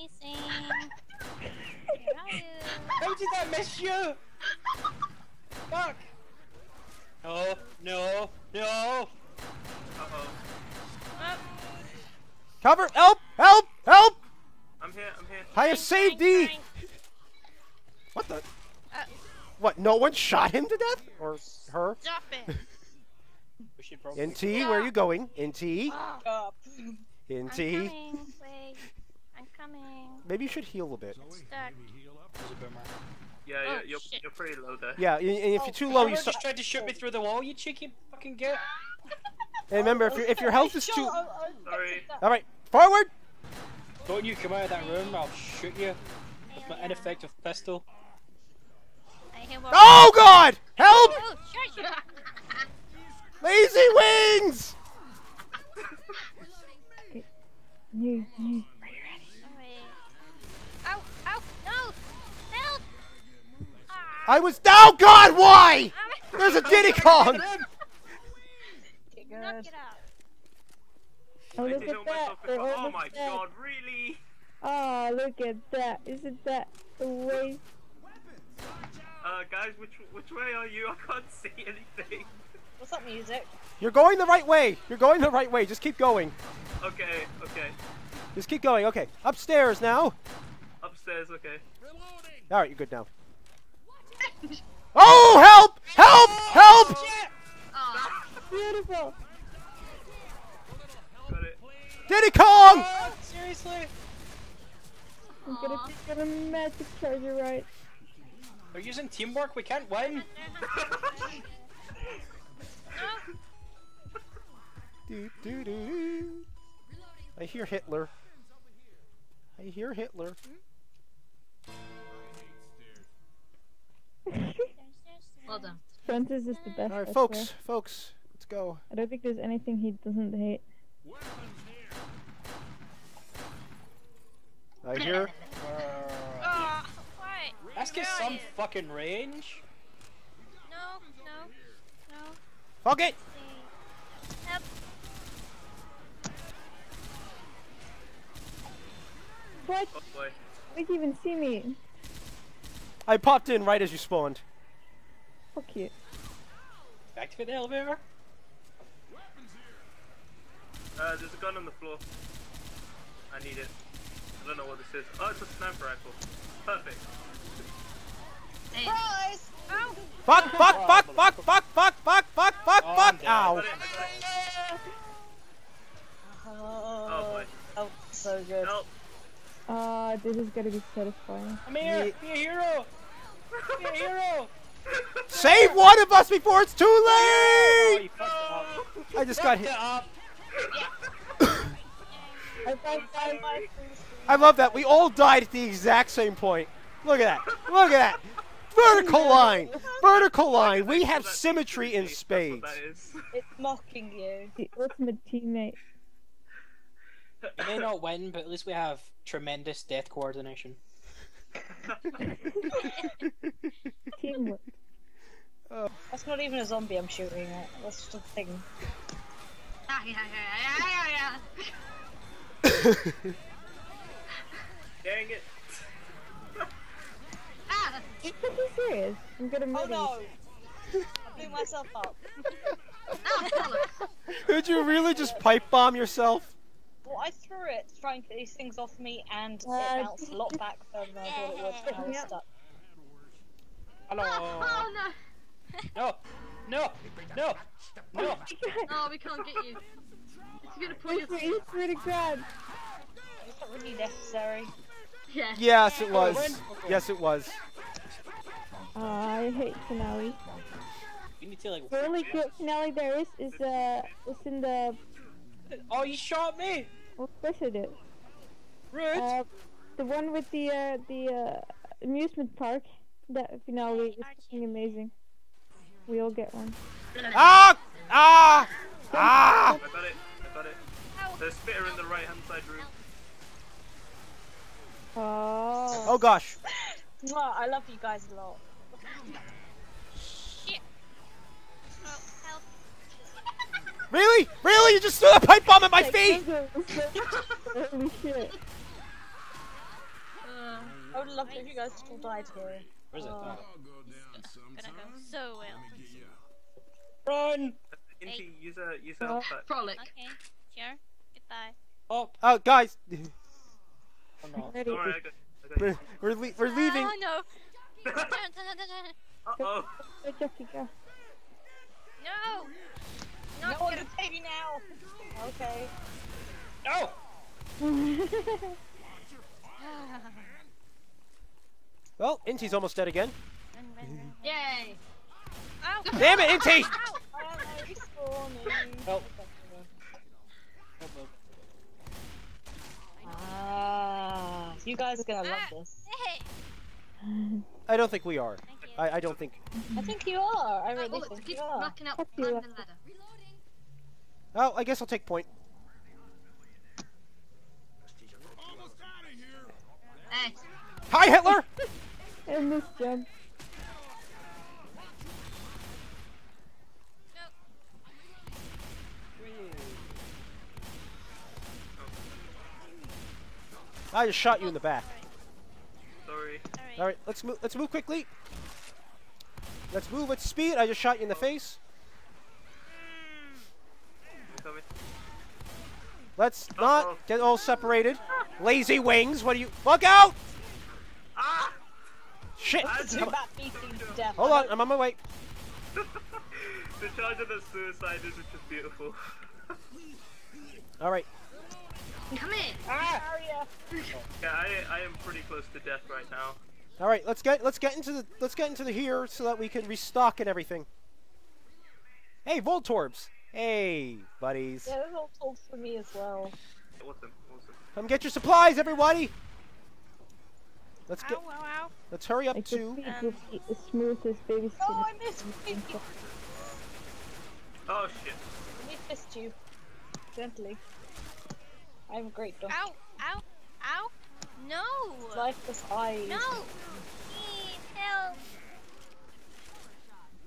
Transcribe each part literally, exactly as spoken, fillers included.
Missing. Where are you? How did I miss you? Fuck! No, no, no! Uh-oh. Uh. Cover! Help! Help! Help! I'm here, I'm here. I have saved thee! What the? Uh. What, no one shot him to death? Or her? Stop it! N T, where are you going? N T? Oh. N T? I'm coming, wait. I'm coming. Maybe you should heal a bit. I'm stuck. Yeah, oh, you're, you're, you're pretty low there. Yeah, and if oh, you're too low, you just tried to shoot me through the wall, you cheeky fucking girl. Hey, remember, if, if your health is too... Sorry. Alright, forward! Don't you come out of that room, I'll shoot you with my ineffective pistol. Oh god! Help! Lazy wings! You, you. Are you ready? Ow, ow, no! Help! I was. Oh god, why? There's a Diddy Kong! Knock it out. Oh, look at that! Oh my god, really? Oh, look at that! Isn't that the way? Uh, guys, which which way are you? I can't see anything. What's up, music? You're going the right way. You're going the right way. Just keep going. Okay, okay. Just keep going. Okay. Upstairs now. Upstairs, okay. Reloading. All right, you're good now. Oh, help! Help! Help! Oh, beautiful. Got it. Diddy Kong! Oh, seriously? I'm gonna pick up a magic treasure, right? We're using teamwork, we can't win! do, do, do. I hear Hitler. I hear Hitler. Well done. Front is just the best. Alright, folks, folks, let's go. I don't think there's anything he doesn't hate. I hear. Uh, Let's get some you? fucking range. No, no, no. Fuck it! Help. What? Oh boy. They can't even see me. I popped in right as you spawned. Fuck you. Activate the elevator. Uh, there's a gun on the floor. I need it. I don't know what this is. Oh, it's a sniper rifle. Perfect. Surprise! Ow! Fuck, fuck, fuck, fuck, fuck, fuck, fuck, fuck, fuck, oh, fuck! Ow! Oh boy. Oh, so good. Help. Uh, this is gonna be satisfying. Come here! Be a hero! Be a hero! Save one of us before it's too late! Oh, I just got hit. I love that. We all died at the exact same point. Look at that. Look at that. Vertical line! Vertical line! We have symmetry in spades. It's mocking you. The ultimate teammate. We may not win, but at least we have tremendous death coordination. Teamwork. Oh. That's not even a zombie I'm shooting at. That's just a thing. Dang it. Are you serious? I'm gonna move. Oh no! I blew myself up. Did you really just pipe bomb yourself? Well, I threw it trying to get these things off me, and uh, it bounced a lot back further than I thought it would. And I was yep. stuck. Hello. Oh, oh no! No! No! No! No! Oh, we can't get you. It's gonna pull you. It's really bad. It's not really necessary. Yeah. Yes, it was. Okay. Yes, it was. Oh, I hate Finale. You need to, like, the only good Finale there is is uh, it's in the. Oh, you shot me! Well, of course I did. Rude. Uh, the one with the uh, the uh, amusement park. That Finale is fucking amazing. We all get one. Ah! Ah! Ah! I got it! I got it. There's spitter in the right-hand side room. Oh. Oh gosh. Oh, I love you guys a lot. Shit. Oh, help. Really? Really? You just threw a pipe bomb at my feet! Holy shit. would love it if you guys all died here. Where's it? Uh, it's gonna go so well. Run! Inti, use a use a oh. Frolic. Okay, sure. Goodbye. Oh, oh, guys! Oh, no. Sorry, I got, I got we're we're, le we're leaving. Oh no! uh oh! No! Not no, it's baby now. Okay. No! Well, Inti's almost dead again. Yay! Ow. Damn it, Inti! Help. Ah, you guys are gonna love this. I don't think we are. I, I don't think. I think you are. I really oh, think you are. Up up the ladder. Oh, I guess I'll take point. Hey. Hi, Hitler! I missed him. I just shot you in the back. Sorry. All right, let's move. Let's move quickly. Let's move with speed. I just shot you in the face. Let's not get all separated. Lazy wings. What do you? Look out! Ah! Shit! Hold on, I'm on my way. The charge of the suicide is just beautiful. All right. Come in! Ah. Yeah, I, I am pretty close to death right now. All right, let's get let's get into the let's get into the here so that we can restock and everything. Hey, Voltorbs! Hey, buddies! Yeah, those Voltorbs for me as well. Awesome, awesome. Come get your supplies, everybody! Let's get. Ow, ow, ow. Let's hurry up I to. Um, smoothest baby. Oh, I missed you! Oh shit! We missed you, gently. I'm a great dog. Ow! Ow! Ow! No! Life is high. No! Please, help!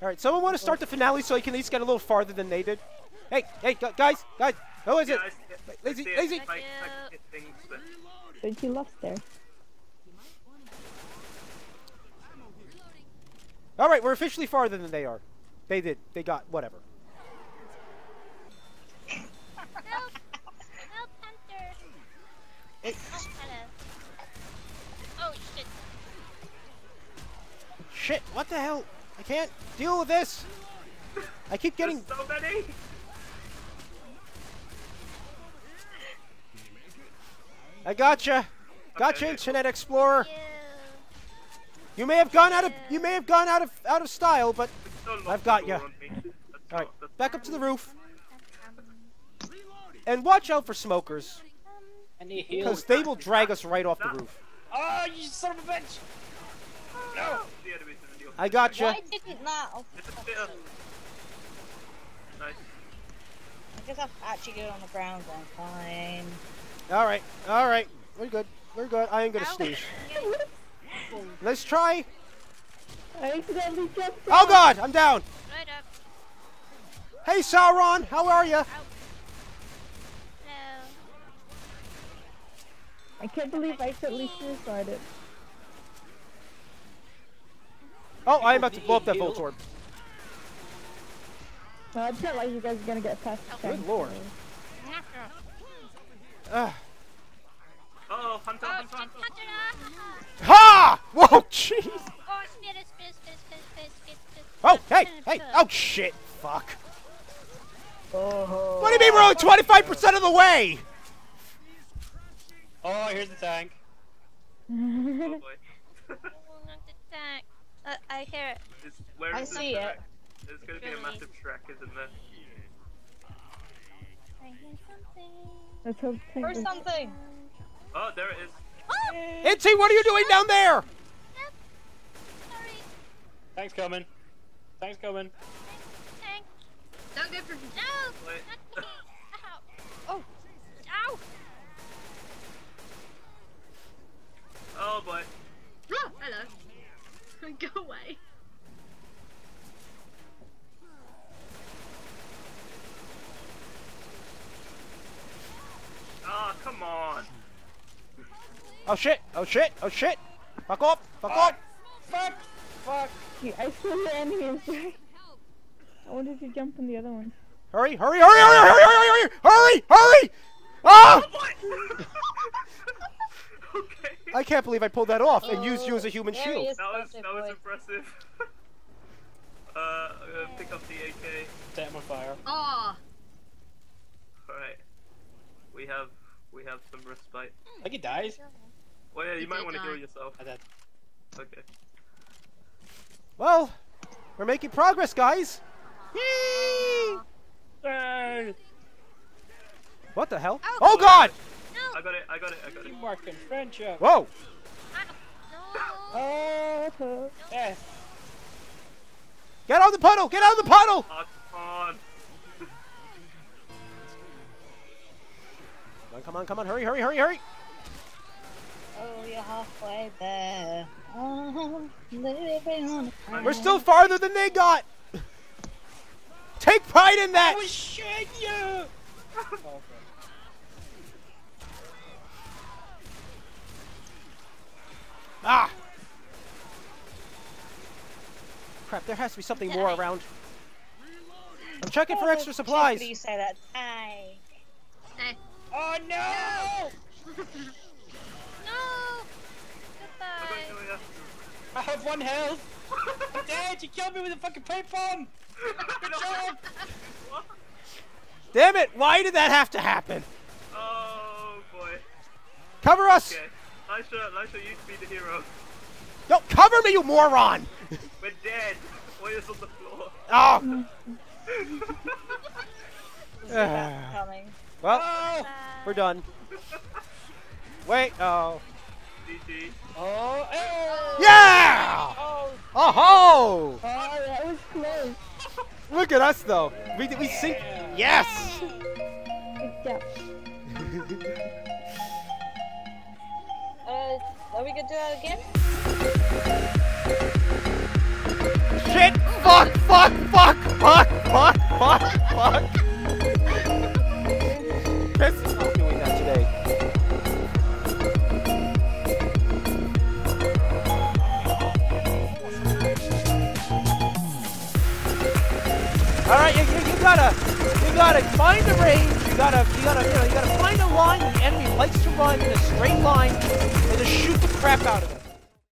Alright, someone want to start the finale so he can at least get a little farther than they did? Hey! Hey! Guys! Guys! Who is it? Lazy! Lazy! But you lost there. Alright, we're officially farther than they are. They did. They got whatever. Hey. Oh, hello. Oh, shit. Shit, what the hell? I can't deal with this. I keep getting... so many. I gotcha. Gotcha, okay. Internet Explorer. Yeah. You may have gone out of... You may have gone out of out of style, but I've got you. Alright, back up to the roof. And watch out for smokers. Because they will drag us right off the roof. Oh, you son of a bitch! No! I gotcha. Why didn't that? Oh, nice. I guess I'm actually good on the ground, I'm fine. Alright, alright. We're good. We're good. I ain't gonna sneeze. Let's try. Oh god, I'm down! Right up. Hey Sauron, how are ya? I can't believe I accidentally suicided. Oh, I'm about to blow up that Voltorb. Well, I feel like you guys are gonna get past the Good lord. Uh oh, Hunter, Hunter, Hunter. Ha! Whoa, jeez! Oh, hey, hey! Oh, shit! Fuck. What do you mean we're only twenty-five percent of the way? Oh, here's the tank. Oh boy. Oh, not the tank. Uh, I hear it. It's, where I is see the it. There's gonna really be a massive Shrek, isn't there? I hear something. Hear something. Oh, there it is. Oh! Itzy, what are you doing oh. down there? Nope. Sorry. Tank's coming. Tank's coming. Tank. Don't go for no. Wait. Not me. Ow. Oh. Ow. Oh boy. Oh, hello. Go away. Oh, come on. Oh shit. Oh shit. Oh shit. Back up! Back uh, up! Fuck! Fuck! I still landed him, sorry. I wanted to jump on the other one. Hurry! Hurry! Hurry! Hurry! Hurry! Hurry! Hurry! Hurry! Ah! Okay. I can't believe I pulled that off oh, and used you as a human shield. That was that was impressive. uh, I'm gonna pick up the A K. Set my fire. Ah. All right. We have we have some respite. I think he dies. Well, yeah, you he might want to heal yourself. I died. Okay. Well, we're making progress, guys. Yay! Yay! What the hell? Oh, oh God! No. I got it, I got it, I got it. Teamwork and friendship. Whoa! No. No. Yes. Get out of the puddle! Get out of the puddle! Oh, come on. Come on, come on, come on, hurry, hurry, hurry, hurry! Oh, you're halfway there. Oh, living on the We're still farther than they got! Take pride in that! Oh shit, yeah! Ah! Crap, there has to be something more around. I'm checking oh, for extra supplies! You say that. I... I... Oh no! No! Goodbye! I have one health! I'm dead! You killed me with a fucking pipe bomb! Good job! Damn it! Why did that have to happen? Oh boy! Cover us! Okay. Lysha, Lysha, you be the hero. Yo, cover me, you moron! We're dead. Oil's on the floor. Oh! Well, oh. We're done. Wait, oh. G G. Oh, oh. Yeah! Oh, oh ho! Oh, that was close. Look at us though. We we sink. Yes. Good job. Uh, are we gonna do that again? Shit! Fuck! Fuck! Fuck! Fuck! Fuck! Fuck! Fuck! This is not doing that today. Alright, you, you, you gotta, you gotta find the range. You gotta, you gotta, you know, you gotta find a line the enemy likes to run in a straight line and just shoot the crap out of it.